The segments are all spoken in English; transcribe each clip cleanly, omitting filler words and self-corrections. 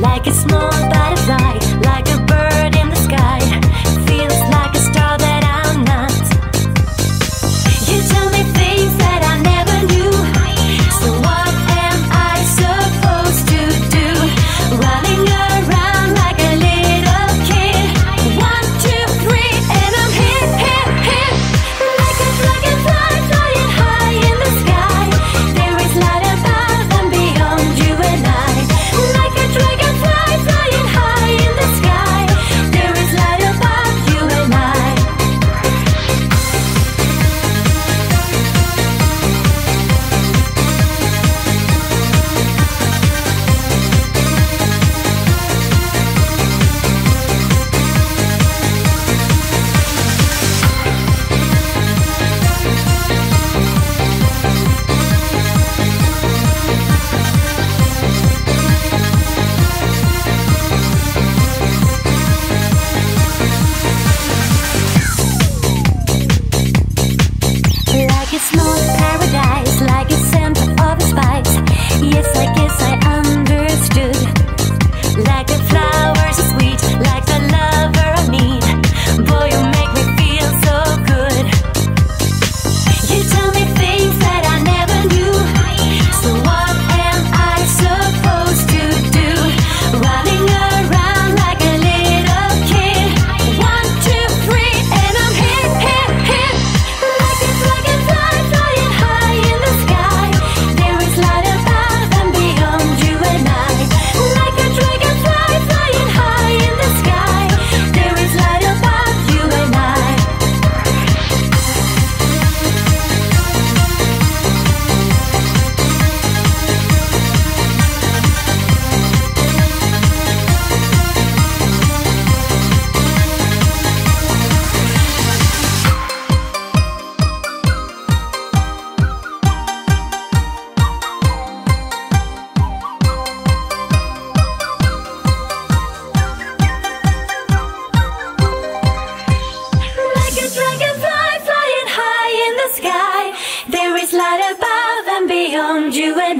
Like a small butterfly, like a bird in the sky, feels like a star that I'm not. You tell me things that I never knew, so what am I supposed to do? Running around like a little kid. 1, 2, 3, and I'm here, here, here. Like a fly flying high in the sky. There is light above and beyond you and I. Like a dragonfly flying high in the sky. There is light above you and I. Like a small paradise, like a sample of a spice. Yes, I guess I understood. Like a flower so sweet, like the lover I need. Boy, you make me feel so good. You tell me things that I never knew, so what am I supposed to do? Running around like a little kid. 1, 2, 3, and I'm here, here, here. Like a dragonfly flying high in the sky. There is light above and beyond you and I. Like a dragonfly flying high in the sky. There is light above you and I. Like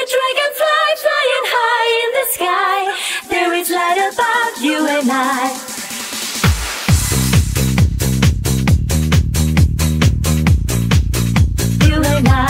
a dragonfly flying high in the sky. There is light above and beyond you and I. Like a dragonfly flying high in the sky. There is light above you and I. You and I.